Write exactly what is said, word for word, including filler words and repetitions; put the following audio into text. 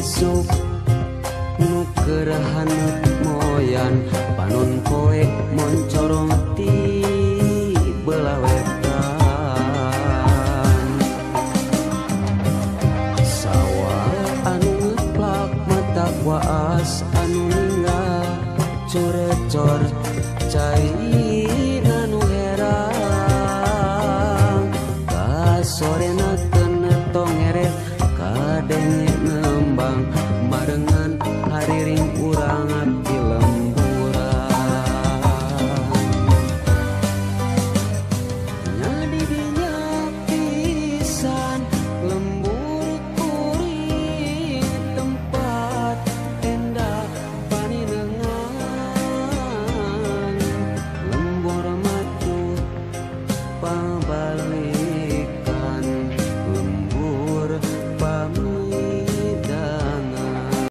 esuk nu kerahanut moyan panon poe moncorong ti belawetan sawah anu ngeplak mata waas anu ningga corecor cai anu herang ka sore na tong ere kadeng.